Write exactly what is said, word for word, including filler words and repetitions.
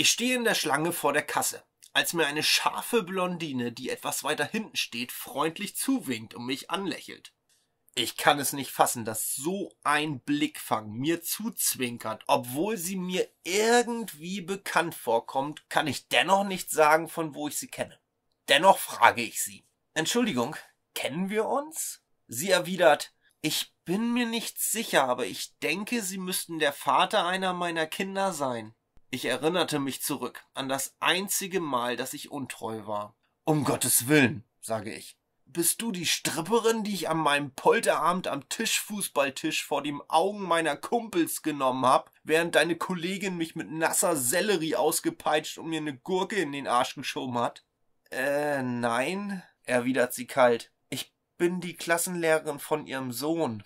Ich stehe in der Schlange vor der Kasse, als mir eine scharfe Blondine, die etwas weiter hinten steht, freundlich zuwinkt und mich anlächelt. Ich kann es nicht fassen, dass so ein Blickfang mir zuzwinkert. Obwohl sie mir irgendwie bekannt vorkommt, kann ich dennoch nicht sagen, von wo ich sie kenne. Dennoch frage ich sie: Entschuldigung, kennen wir uns? Sie erwidert: Ich bin mir nicht sicher, aber ich denke, Sie müssten der Vater einer meiner Kinder sein. Ich erinnerte mich zurück an das einzige Mal, dass ich untreu war. Um Gottes Willen, sage ich. Bist du die Stripperin, die ich an meinem Polterabend am Tischfußballtisch vor den Augen meiner Kumpels genommen habe, während deine Kollegin mich mit nasser Sellerie ausgepeitscht und mir eine Gurke in den Arsch geschoben hat? Äh, nein, erwidert sie kalt. Ich bin die Klassenlehrerin von ihrem Sohn.